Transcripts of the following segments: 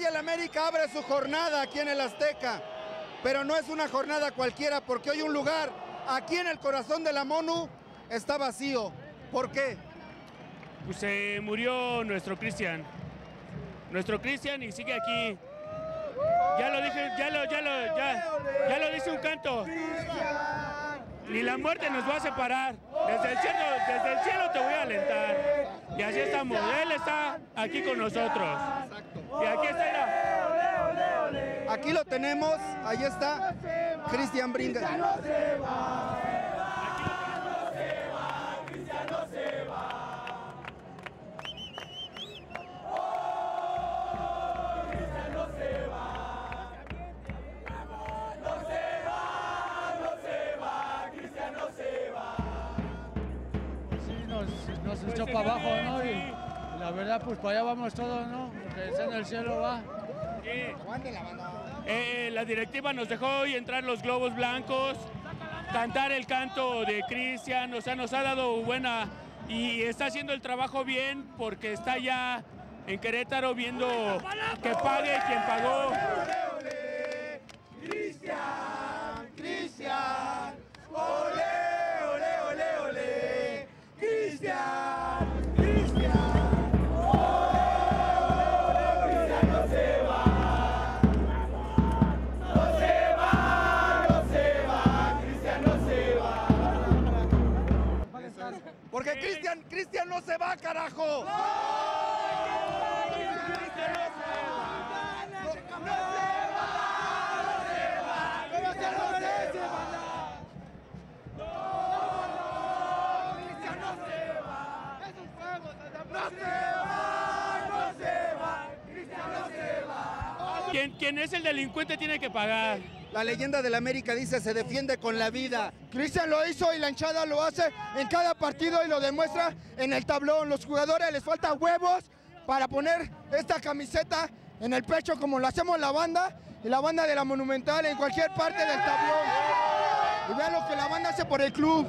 Hoy el América abre su jornada aquí en el Azteca, pero no es una jornada cualquiera, porque hoy un lugar aquí en el corazón de la Monu está vacío. ¿Por qué? Pues se murió nuestro Christian. Nuestro Christian, y sigue aquí. Ya lo dice un canto. Ni la muerte nos va a separar. Desde el cielo te voy a alentar. Y así estamos. Él está aquí con nosotros. Y aquí está. Aquí lo tenemos. Ahí está Christian Bringas. Nos echó para abajo, ¿no? Y la verdad, pues para allá vamos todos, ¿no? Porque está en el cielo, va. La directiva nos dejó hoy entrar los globos blancos, cantar el canto de Christian, o sea, nos ha dado buena... Y está haciendo el trabajo bien, porque está ya en Querétaro viendo que pague quien pagó. ¡Christian! ¡Christian! ¡Ole! Porque Christian no se va, carajo. ¡No! Quien es el delincuente tiene que pagar. La leyenda del América dice, se defiende con la vida. Christian lo hizo y la hinchada lo hace en cada partido y lo demuestra en el tablón. Los jugadores les falta huevos para poner esta camiseta en el pecho, como lo hacemos la banda, y la banda de la Monumental en cualquier parte del tablón. Y vean lo que la banda hace por el club,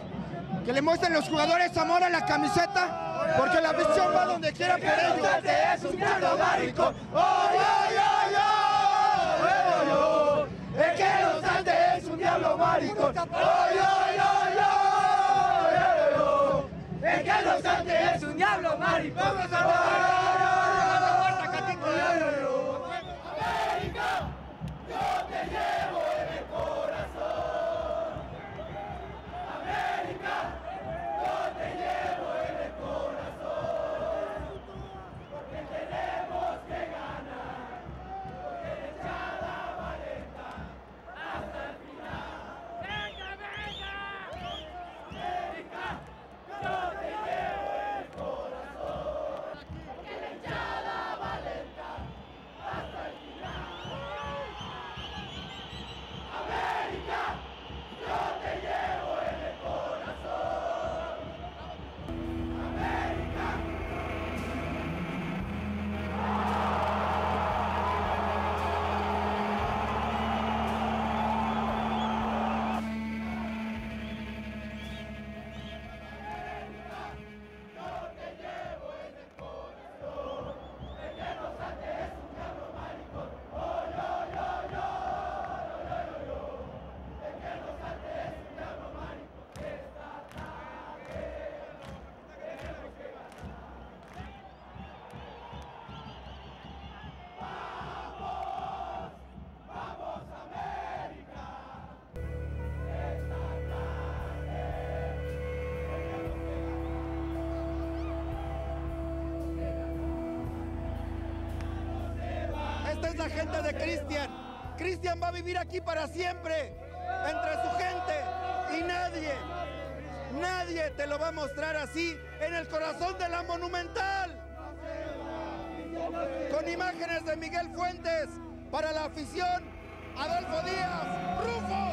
que le muestren los jugadores amor a la camiseta, porque la afición va donde quiera por ellos. ¡Oh, yo, yo! ¡Es que los Andes es un diablo, Mari! ¡Vamos a la América! ¡Yo te llevo en el corazón! ¡América! ¡Yo te llevo en el corazón! Porque tenemos que ganar, porque la echada valenta hasta el final. La gente de Christian. Christian va a vivir aquí para siempre, entre su gente, y nadie te lo va a mostrar así, en el corazón de la Monumental. Con imágenes de Miguel Fuentes, para la afición, Adolfo Díaz, Rufo.